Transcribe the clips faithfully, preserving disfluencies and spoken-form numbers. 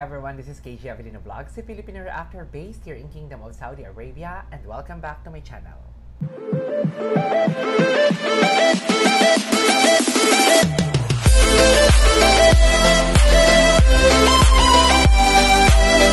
Everyone, this is K J Avelino Vlogs, a Filipino actor based here in Kingdom of Saudi Arabia, and welcome back to my channel.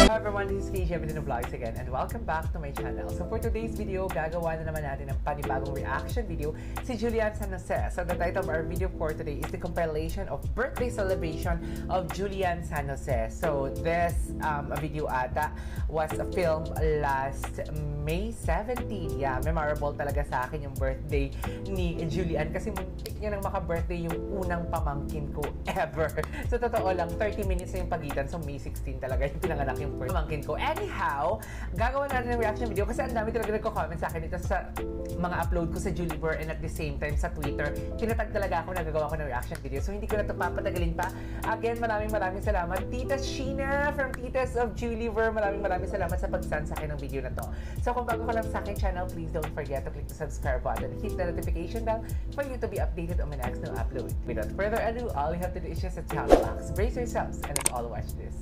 Hello everyone, this is K J Avelino Vlogs again, and welcome back to my channel. So for today's video, gagawa na naman natin ng panibagong reaction video si Julie Anne San Jose. So the title of our video for today is the compilation of birthday celebration of Julie Anne San Jose. So this um, video ata was filmed last May seventeenth. Yeah, memorable talaga sa akin yung birthday ni Julie Anne kasi muntik niya nang maka-birthday yung unang pamangkin ko ever. So totoo lang, thirty minutes na yung pagitan. So May sixteen talaga yung pinanganak yung birthday pamangkin ko. Anyhow, gagawa na rin ng reaction video kasi ang dami talaga nagko-comment sa akin dito sa mga upload ko sa Juliever, and at the same time sa Twitter, tinatag talaga ako nagagawa ko ng reaction video. So hindi ko na ito papatagalin pa. Again, maraming maraming salamat Tita Sheena from Titas of Juliever. Maraming maraming salamat sa pag-send sa akin ng video na to. So kung bago ka lang sa akin channel, please don't forget to click the subscribe button. Hit the notification bell for you to be updated on my next new upload. Without further ado, all you have to do is just a towel box. Brace yourselves and let's all watch this.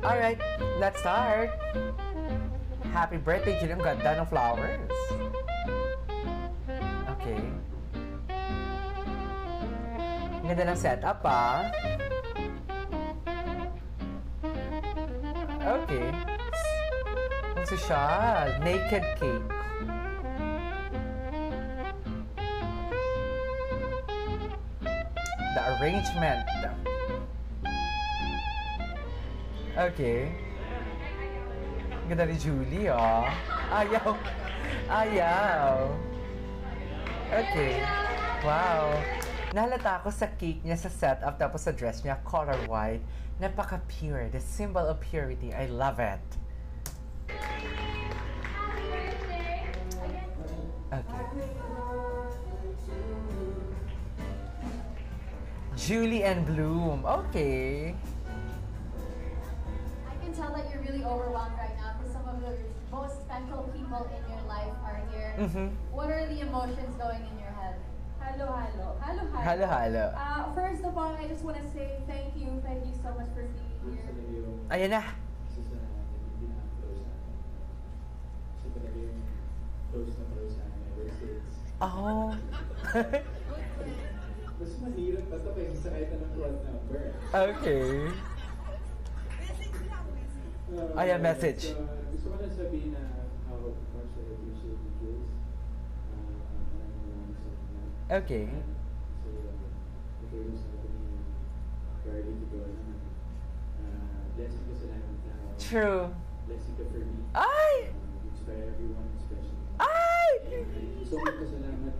Alright, let's start! Happy birthday, Julie! Ang ganda ng flowers! Okay. Ang ganda ng setup, ah! Okay. Ang social! Naked cake. The arrangement. Okay. Ganda ni Julie, oh. Ayaw. Ayaw. Okay. Wow. Nahalata ako sa cake niya, sa setup, tapos sa dress niya, color white. Napaka-pure. The symbol of purity. I love it. Okay. Julie and Bloom. Okay. Tell that you're really overwhelmed right now because some of the most special people in your life are here. Mm-hmm. What are the emotions going in your head? Hello, hello. Hello, hello. Hello, hello. Uh, first of all, I just want to say thank you. Thank you so much for being here. Ayan na. Oh. Okay. Um, I have a message. So, uh, gusto ko na sabihin na how much I appreciate you guys. Uh, okay. So, okay, yung sabi niyo, priority to go naman. Blessing ka sa namin tao. True. Blessing ka for me. Ay! Um, inspire everyone, especially. Ay! So, magkasalamat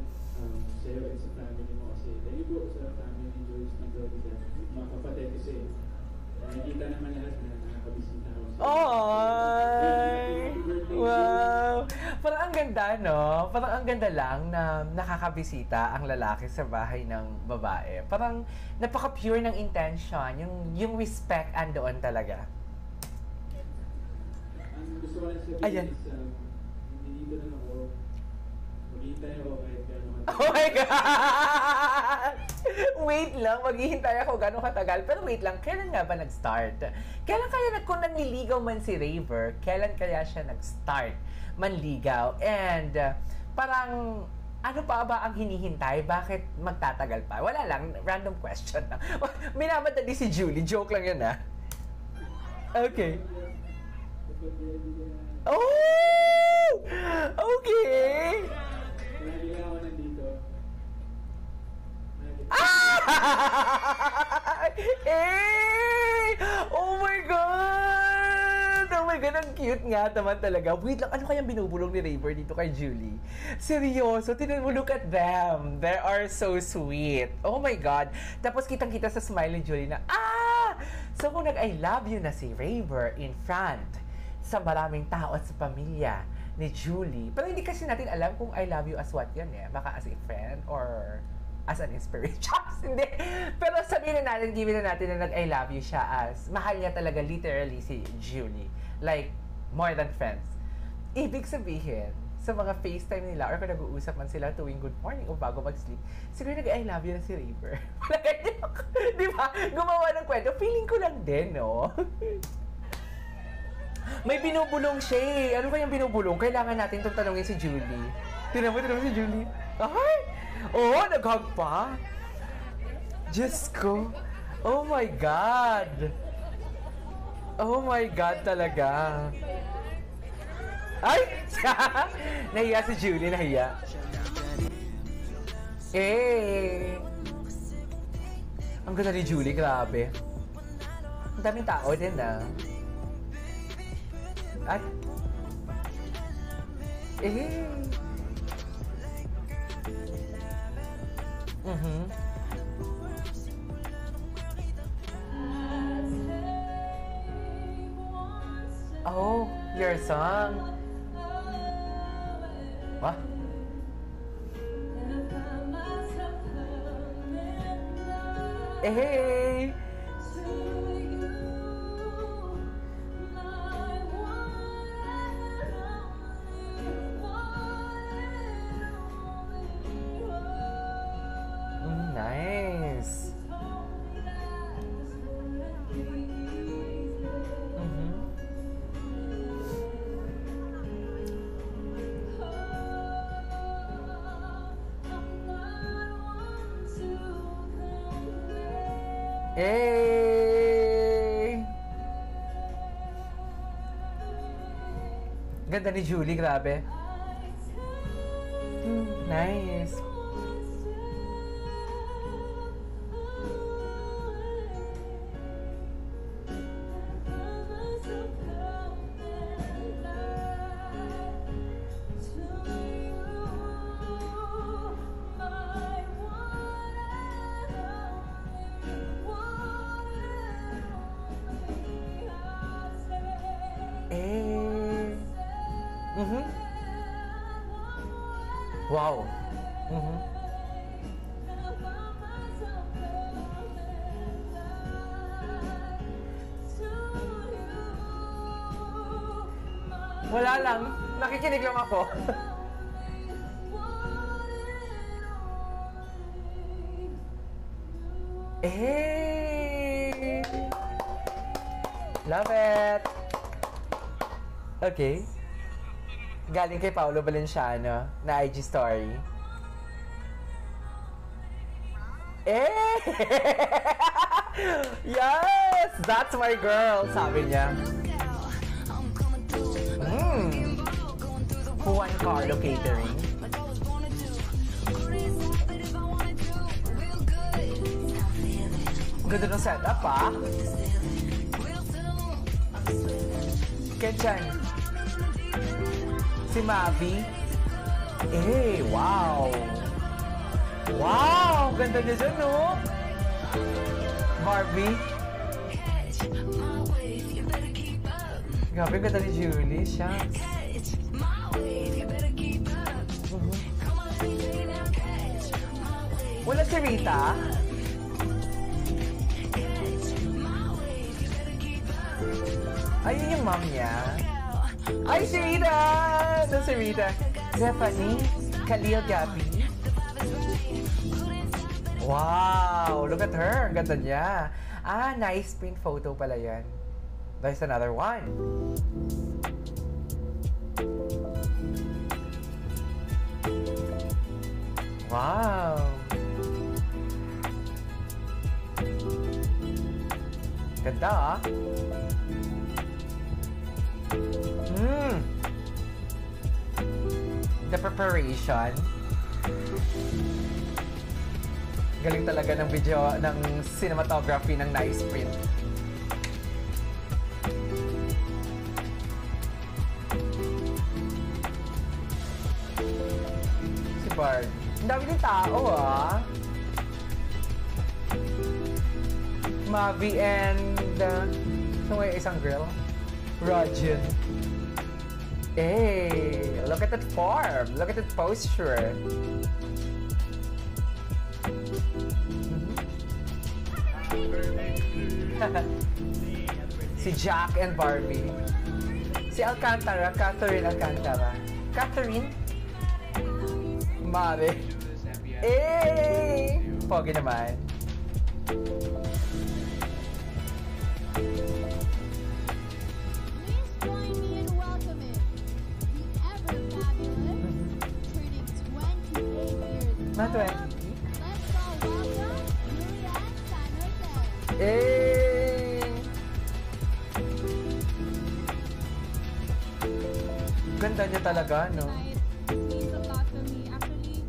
um, sa'yo and sa family mo kasi dahil po sa family ni Joyce ng Brody dahil mga kapatid kasi nakikita naman lahat na nakakabisita ako sa iyo. Wow! Parang ang ganda, no? Parang ang ganda lang na nakakabisita ang lalaki sa bahay ng babae. Parang napaka-pure ng intention. Yung, yung respect andoon talaga. Ang gusto ko lang sabihin is, hindi dito na ako. Maghihintay ako kahit gano'n. Oh my God! Wait lang, maghihintay ako gano'ng katagal. Pero wait lang, kailan nga ba nag-start? Kailan kaya na, kung naniligaw man si Rayver, kailan kaya siya nag-start manligaw? And uh, parang ano pa ba ang hinihintay? Bakit magtatagal pa? Wala lang, random question lang. Minamadali si Julie, joke lang yun ah. Okay. Oh! Okay! Hey! Oh my God! Oh my God, ang cute nga naman talaga. Wait lang, ano kayang binubulong ni Rayver dito kay Julie? Seryoso, tinan mo, look at them. They are so sweet. Oh my God. Tapos kitang-kita sa smile ni Julie na, ah! So kung nag-I love you na si Rayver in front sa maraming tao at sa pamilya ni Julie. Pero hindi kasi natin alam kung I love you as what yan eh. Baka as a friend or as an inspiration. Hindi. Pero sabihin na natin, given na natin na nag-I love you siya as mahal niya talaga literally si Julie. Like, more than friends. Ibig sabihin, sa mga FaceTime nila or kung nag-uusap man sila tuwing good morning o bago mag-sleep, siguro nag-I love you na si Rayver. Di ba? Gumawa ng kwento. Feeling ko lang din, no? May binubulong siya eh. Ano kayang binubulong? Kailangan natin itong tanongin si Julie. Tinan mo, tinan mo si Julie. Ay! Oo, oh, nag-hug pa. Diyos ko. Oh my God. Oh my God talaga. Ay! Nahiya si Julie, nahiya. Eh! Ang ganda ni Julie, grabe. Ang daming tao din ah. At? Eh! Mm-hmm. Oh, your song. What? Hey! Mm, nice. Hey! Ganda ni Julie, grabe. Mm, nice. Mm-hmm. Wow. Mm-hmm. Wala lang. Nakikinig lang ako. Hey! Love it! Okay. Galing kay Paolo Balenciano na I G story. Eh! Yes! That's my girl, sabi niya. Mm. Juan Carlo catering. Ganda ng setup, ah. Kitchen. Si Mavi. Eh, wow! Wow! Ganda niya dyan, no? Barbie. Grabe, ganda ni Julie. Shucks. Uh-huh. Wala si Rita. Ayun yung mom niya. Ay, si Rita! Doon si Rita. Stephanie, Khalil, Gabby. Wow! Look at her! Ang ganda niya. Ah, nice print photo pala yan. There's another one. Wow! Ganda ah! Mm. The preparation. Galing talaga ng video, ng cinematography ng nice print. Si Bard. Ang dami ng tao, ah. Mavi and... Uh, so may isang girl. Roger. Hey, look at that form. Look at that posture. Si Jack and Barbie. Si Alcantara, Kathryn Alcantara. Kathryn. Mare. Hey! Pogi naman. Not twenty. Let's all welcome Julie Anne San Jose. Hey! Ganda niya talaga, no? It means a lot to me. Actually,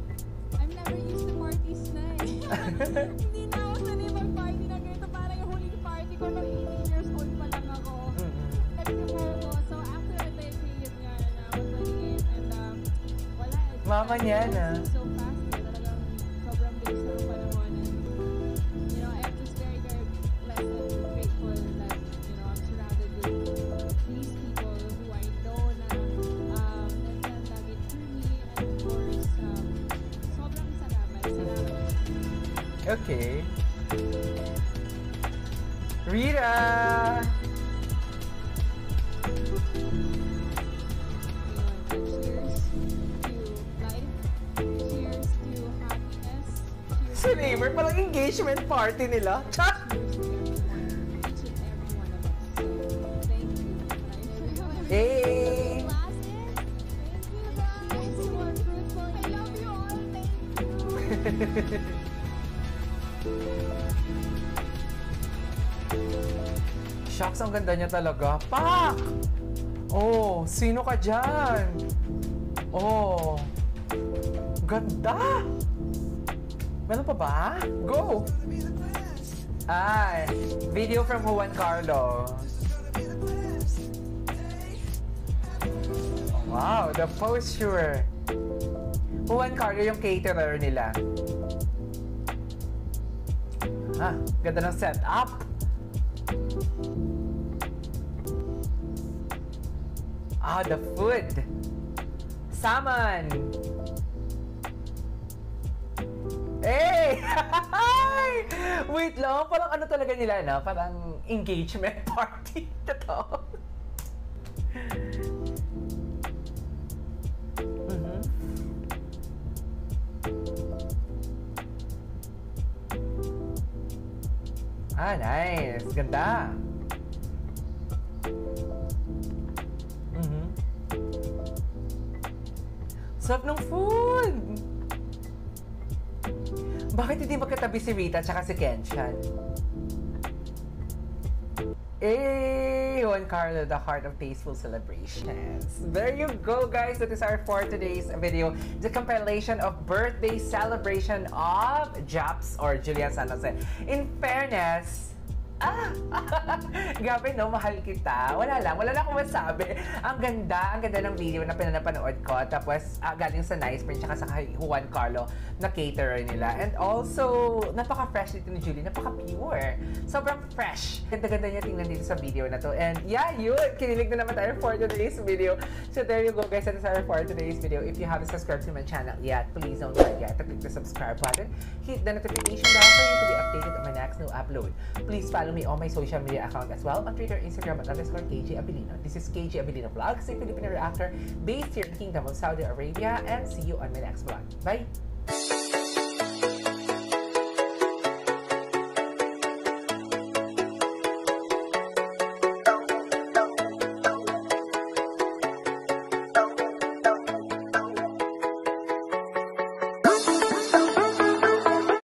I'm never used to parties na eh. Hindi na ako sanay mag-party na ganito. Parang yung huling party ko nung eighteen years old pa lang ako. Nag-prepare ko. So after a day, period nga na I was twenty-eight and um, wala. Mama niya na. So fast. Okay. Rita! Cheers to life. Cheers to happiness. Sa Rayver, parang engagement party nila. Cheers to everyone. Each and every one of us. Thank you. Thank you. Hey! Thank you guys. You are fruitful. I love you all. Thank you. Shucks, ang ganda niya talaga. Pak! Oh, sino ka dyan? Oh, ganda! Meron pa ba? Go! Ay, video from Juan Carlo. Wow, the posture. Juan Carlo yung caterer nila. Ah, ganda ng setup. Ah, the food. Salmon. Hey! Wait lang, parang ano talaga nila na? Parang engagement party. Totoo. Ah, nice. Ganda. Mm-hmm. Sarap ng food! Bakit hindi magkatabi si Rita at saka si Kenshan? Hey! Juan Carlo, the heart of tasteful celebrations. There you go, guys. That is our for today's video. The compilation of birthday celebration of Japs or Julie Anne San Jose. In fairness, ah! Gabi, no? Mahal kita. Wala lang. Wala lang akong masabi. Ang ganda. Ang ganda ng video na pinapanood ko. Tapos, ah, galing sa Nice Print tsaka sa Juan Carlo na caterer nila. And also, napaka-fresh dito ni Julie. Napaka-pure. Sobrang fresh. Ganda-ganda niya tingnan dito sa video na to. And yeah, yun! Kinilig na naman tayo for today's video. So there you go, guys. That is our for today's video. If you haven't subscribed to my channel yet, please don't forget to click the subscribe button. Hit the notification bell for you to be updated on my next new upload. Please follow me on my social media account as well on Twitter, Instagram, and underscore K J Avelino. This is K J Avelino Vlogs, a Filipino reactor based here in the Kingdom of Saudi Arabia, and see you on my next vlog. Bye!